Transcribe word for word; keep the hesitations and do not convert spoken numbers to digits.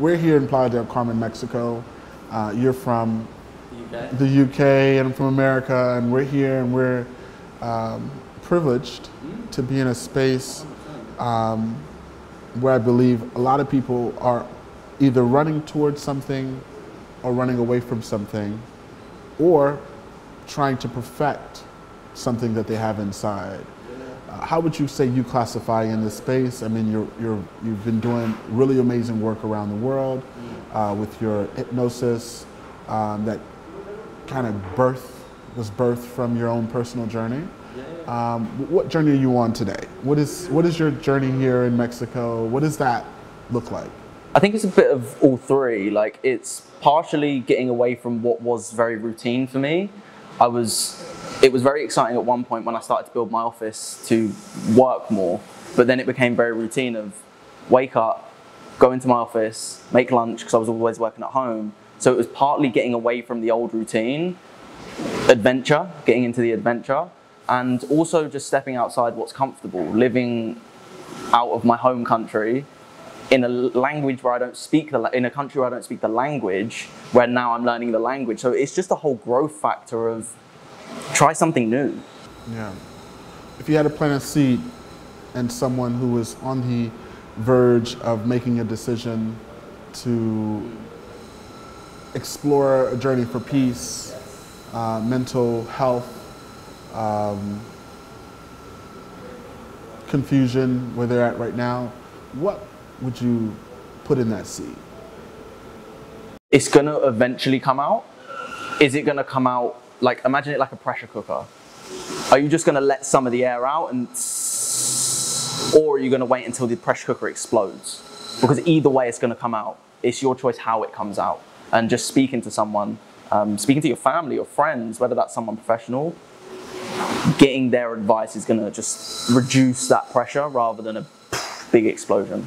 We're here in Playa del Carmen, Mexico. Uh, you're from U K. The U K, and I'm from America, and we're here, and we're um, privileged mm. to be in a space um, where I believe a lot of people are either running towards something or running away from something, or trying to perfect something that they have inside. Uh, how would you say you classify in this space? I mean, you're, you're, you've been doing really amazing work around the world uh, with your hypnosis um, that kind of birth, was birthed from your own personal journey. Um, what journey are you on today? What is, what is your journey here in Mexico? What does that look like? I think it's a bit of all three. Like, it's partially getting away from what was very routine for me. I was, it was very exciting at one point when I started to build my office to work more, but then it became very routine of wake up, go into my office, make lunch, because I was always working at home. So it was partly getting away from the old routine, adventure, getting into the adventure, and also just stepping outside what's comfortable, living out of my home country, in a language where I don't speak, the, in a country where I don't speak the language, where now I'm learning the language. So it's just a whole growth factor of try something new. Yeah. If you had to plant a seed in someone who was on the verge of making a decision to explore a journey for peace, uh, mental health, um, confusion, where they're at right now, what would you put in that seed? It's gonna eventually come out. Is it gonna come out, like, imagine it like a pressure cooker. Are you just gonna let some of the air out, and, or are you gonna wait until the pressure cooker explodes? Because either way it's gonna come out. It's your choice how it comes out. And just speaking to someone, um, speaking to your family or friends, whether that's someone professional, getting their advice is gonna just reduce that pressure rather than a big explosion.